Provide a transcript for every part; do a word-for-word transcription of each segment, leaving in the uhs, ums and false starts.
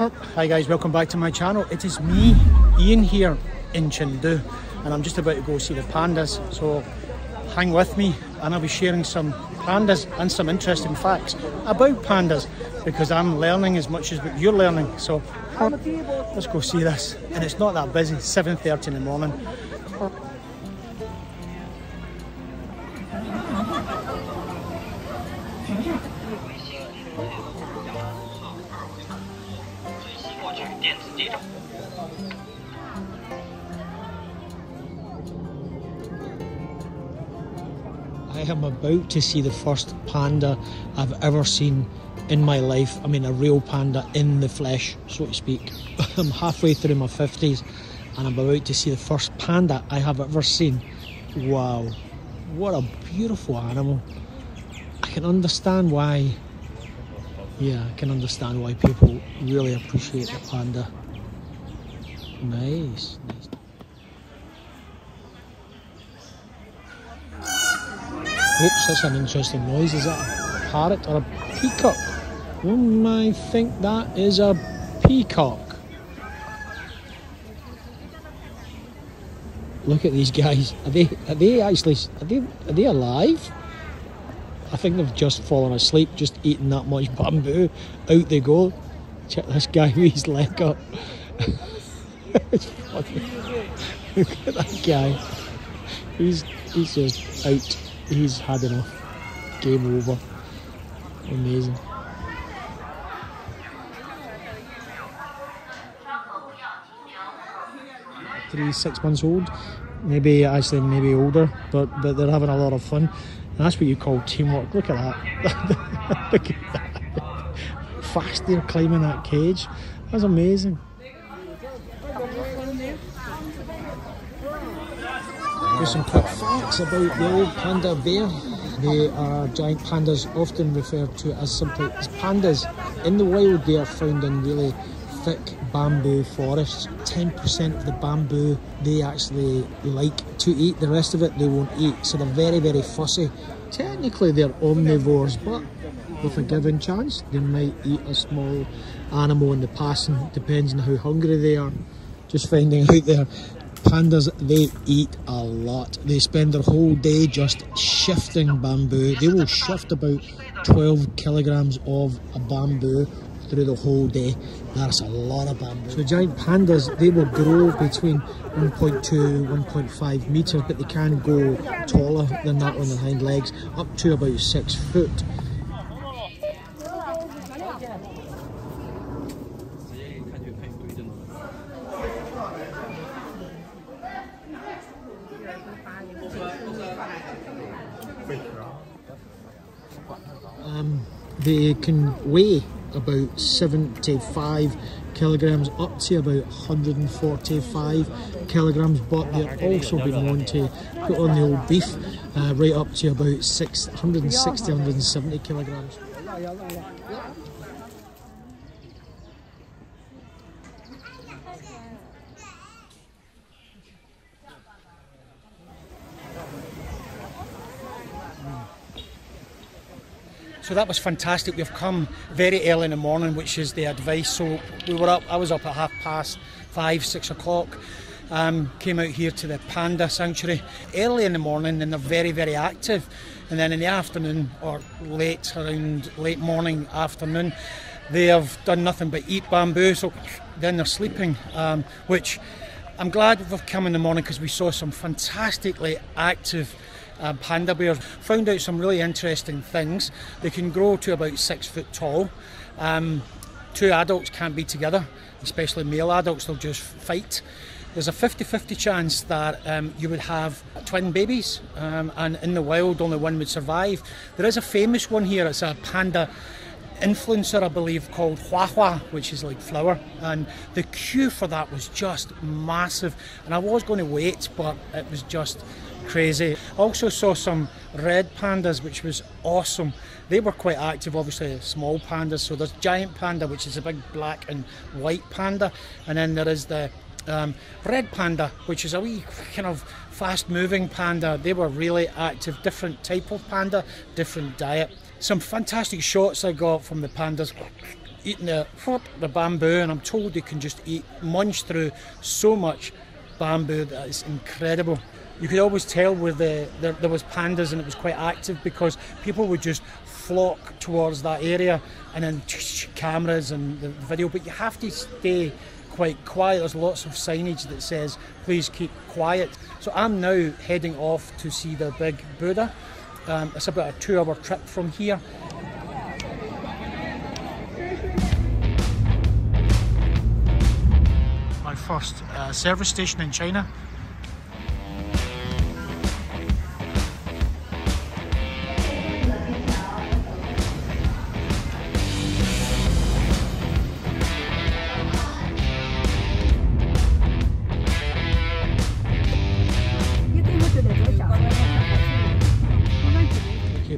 Park. Hi guys, welcome back to my channel. It is me, Ian, here in Chengdu, and I'm just about to go see the pandas, so hang with me and I'll be sharing some pandas and some interesting facts about pandas, because I'm learning as much as what you're learning. So let's go see this. And it's not that busy, seven thirty in the morning. I am about to see the first panda I've ever seen in my life. I mean, a real panda in the flesh, so to speak. I'm halfway through my fifties and I'm about to see the first panda I have ever seen. Wow, what a beautiful animal. I can understand why, yeah, I can understand why people really appreciate the panda. Nice, nice. Oops, that's an interesting noise. Is that a parrot or a peacock? Mm, I think that is a peacock. Look at these guys. Are they? Are they actually? Are they? Are they alive? I think they've just fallen asleep, just eating that much bamboo. Out they go. Check this guy with his leg up. It's funny. Look at that guy. He's he's just out. He's had enough. Game over. Amazing. Three, six months old. Maybe, actually, maybe older. But, but they're having a lot of fun. And that's what you call teamwork. Look at that. Look at that. Fast they're climbing that cage. That's amazing. There's some quick facts about the old panda bear. They are giant pandas, often referred to as simply as pandas. In the wild, they are found in really thick bamboo forests. ten percent of the bamboo they actually like to eat, the rest of it they won't eat, so they're very, very fussy. Technically they're omnivores, but with a given chance, they might eat a small animal in the passing, depends on how hungry they are. Just finding out there. Pandas, they eat a lot. They spend their whole day just shifting bamboo. They will shift about twelve kilograms of a bamboo through the whole day. That's a lot of bamboo. So giant pandas, they will grow between one point two, one point five meters, but they can go taller than that on their hind legs, up to about six foot. Um, they can weigh about seventy-five kilograms up to about one hundred forty-five kilograms, but they've also been known to put on the old beef uh, right up to about one hundred sixty, one hundred seventy kilograms. So that was fantastic. We've come very early in the morning, which is the advice. So we were up, I was up at half past five, six o'clock. Um, came out here to the panda sanctuary early in the morning, and they're very, very active. And then in the afternoon, or late, around late morning, afternoon, they have done nothing but eat bamboo. So then they're sleeping, um, which I'm glad we've come in the morning, because we saw some fantastically active Uh, panda bears. Found out some really interesting things. They can grow to about six foot tall. Um, two adults can't be together, especially male adults, they'll just fight. There's a fifty fifty chance that um, you would have twin babies, um, and in the wild only one would survive. There is a famous one here, it's a panda influencer, I believe, called Hua Hua, which is like flower, and the queue for that was just massive, and I was going to wait, but it was just crazy. I also saw some red pandas, which was awesome. They were quite active, obviously small pandas. So there's giant panda, which is a big black and white panda, and then there is the um, red panda, which is a wee kind of fast moving panda. They were really active, different type of panda, different diet. Some fantastic shots I got from the pandas eating the, the bamboo, and I'm told you can just eat, munch through so much bamboo that is incredible. You could always tell where the, the, there was pandas and it was quite active, because people would just flock towards that area, and then cameras and the video, but you have to stay quite quiet. There's lots of signage that says please keep quiet. So I'm now heading off to see the big Buddha. Um, it's about a two hour trip from here. My first uh, service station in China.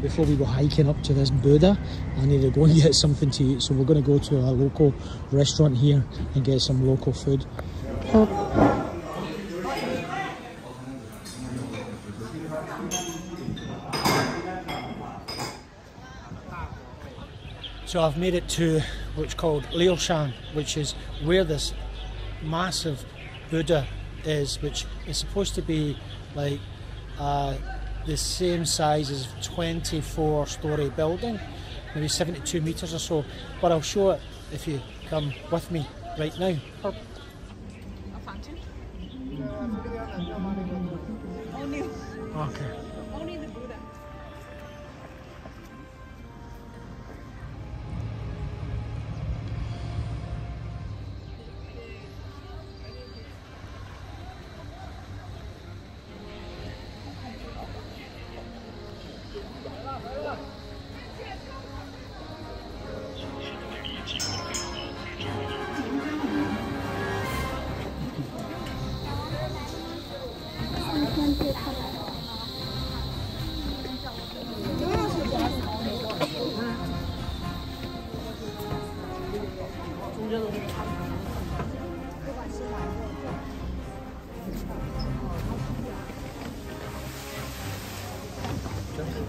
Before we were hiking up to this Buddha, I need to go and get something to eat, so we're going to go to a local restaurant here and get some local food. So I've made it to what's called Leshan, which is where this massive Buddha is, which is supposed to be like uh, the same size as a twenty-four storey building, maybe seventy-two metres or so, but I'll show it if you come with me right now. Only, okay. Only the Buddha.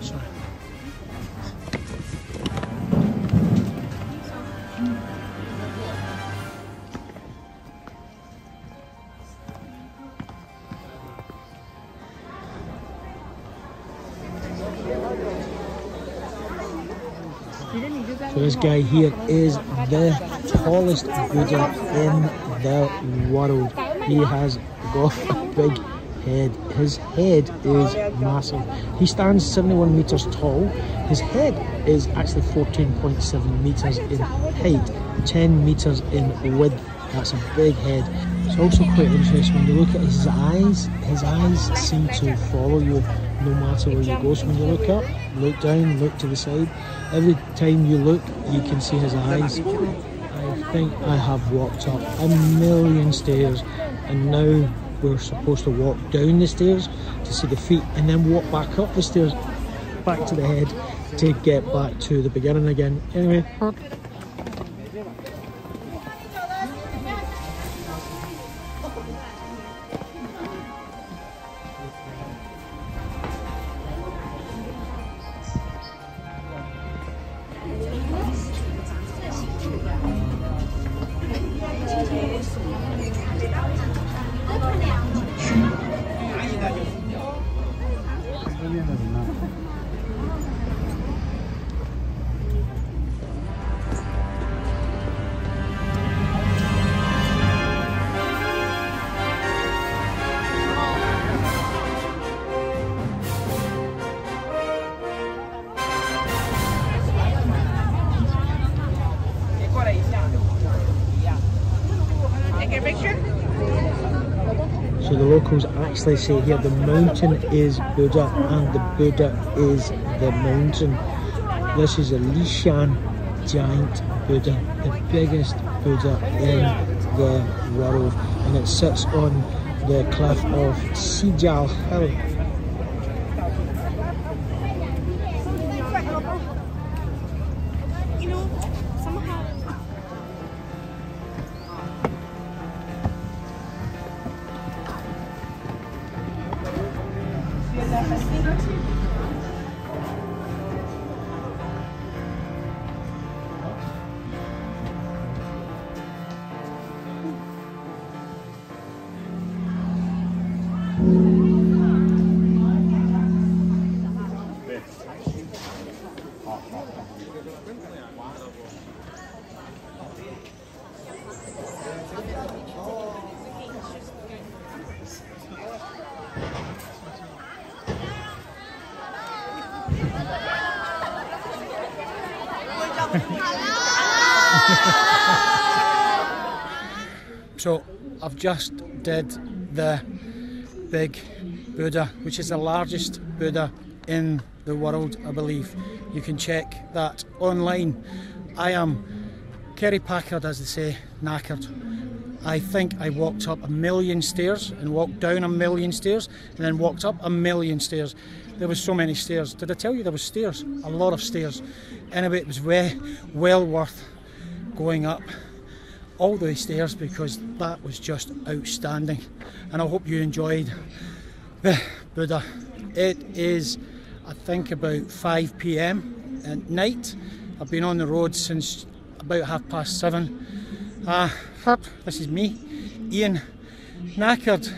Sorry. So this guy here is the tallest Buddha in the world. He has got a big head. His head is massive. He stands seventy-one metres tall. His head is actually fourteen point seven metres in height, ten metres in width. That's a big head. It's also quite interesting when you look at his eyes. His eyes seem to follow you no matter where you go. So when you look up, look down, look to the side, every time you look you can see his eyes. I think I have walked up a million stairs, and now we're supposed to walk down the stairs to see the feet, and then walk back up the stairs back to the head to get back to the beginning again. Anyway, so the locals actually say here the mountain is Buddha and the Buddha is the mountain. This is a Leshan giant Buddha, the biggest Buddha in the world, and it sits on the cliff of Sijal Hill. So I've just did the big Buddha, which is the largest Buddha in the world, I believe. You can check that online. I am Kerry Packard, as they say, knackered. I think I walked up a million stairs and walked down a million stairs and then walked up a million stairs. There was so many stairs. Did I tell you there was stairs? A lot of stairs. Anyway, it was very well worth going up all the stairs because that was just outstanding. And I hope you enjoyed the Buddha. It is, I think, about five p m at night. I've been on the road since about half past seven. Uh, this is me, Ian, knackered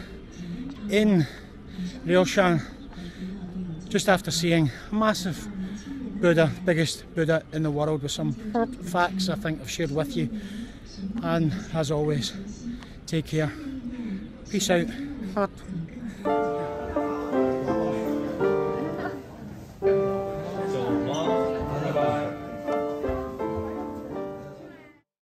in Leshan, just after seeing a massive Buddha, biggest Buddha in the world, with some facts I think I've shared with you. And as always, take care. Peace out.